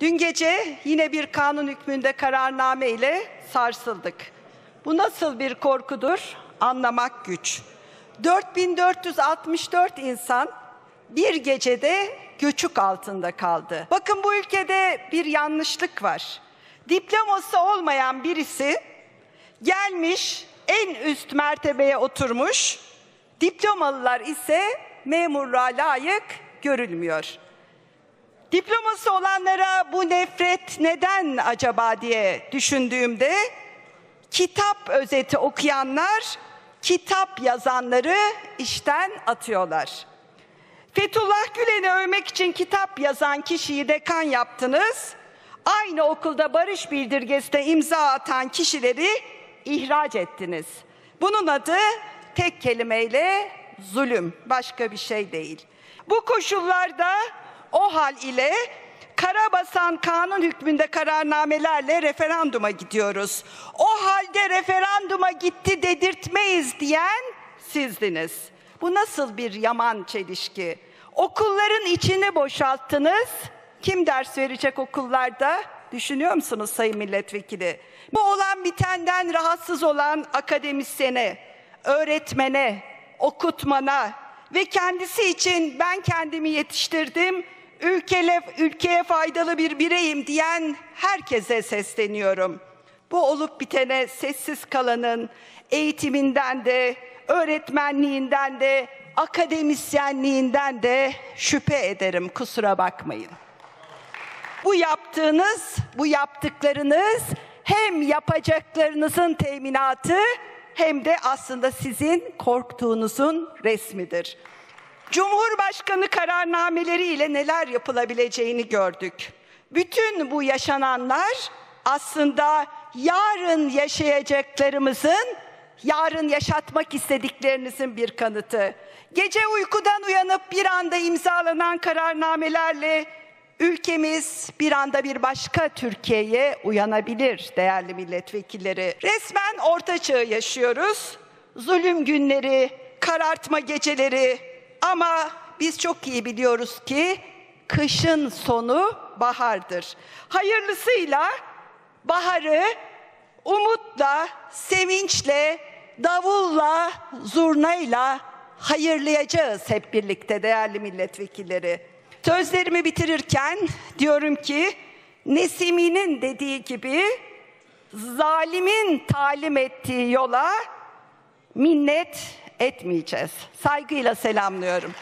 Dün gece yine bir kanun hükmünde kararname ile sarsıldık. Bu nasıl bir korkudur? Anlamak güç. 4464 insan bir gecede göçük altında kaldı. Bakın, bu ülkede bir yanlışlık var. Diploması olmayan birisi gelmiş, en üst mertebeye oturmuş, diplomalılar ise memurluğa layık görülmüyor. Diploması olanlara bu nefret neden acaba diye düşündüğümde, kitap özeti okuyanlar, kitap yazanları işten atıyorlar. Fethullah Gülen'i övmek için kitap yazan kişiyi dekan yaptınız, aynı okulda barış bildirgesine imza atan kişileri ihraç ettiniz. Bunun adı tek kelimeyle zulüm, başka bir şey değil. Bu koşullarda o hal ile karabasan kanun hükmünde kararnamelerle referanduma gidiyoruz. O halde referanduma gitti dedirtmeyiz diyen sizdiniz. Bu nasıl bir yaman çelişki? Okulların içini boşalttınız. Kim ders verecek okullarda? Düşünüyor musunuz sayın milletvekili? Bu olan bitenden rahatsız olan akademisyene, öğretmene, okutmana ve kendisi için ben kendimi yetiştirdim, ülkeye faydalı bir bireyim diyen herkese sesleniyorum. Bu olup bitene sessiz kalanın eğitiminden de, öğretmenliğinden de, akademisyenliğinden de şüphe ederim, kusura bakmayın. Bu yaptıklarınız hem yapacaklarınızın teminatı hem de aslında sizin korktuğunuzun resmidir. Cumhurbaşkanı kararnameleriyle neler yapılabileceğini gördük. Bütün bu yaşananlar aslında yarın yaşayacaklarımızın, yarın yaşatmak istediklerinizin bir kanıtı. Gece uykudan uyanıp bir anda imzalanan kararnamelerle ülkemiz bir anda bir başka Türkiye'ye uyanabilir değerli milletvekilleri. Resmen Orta Çağ'ı yaşıyoruz. Zulüm günleri, karartma geceleri, ama biz çok iyi biliyoruz ki kışın sonu bahardır. Hayırlısıyla baharı umutla, sevinçle, davulla, zurnayla hayırlayacağız hep birlikte değerli milletvekilleri. Sözlerimi bitirirken diyorum ki, Nesimi'nin dediği gibi, zalimin talim ettiği yola minnet etmeyeceğiz. Saygıyla selamlıyorum.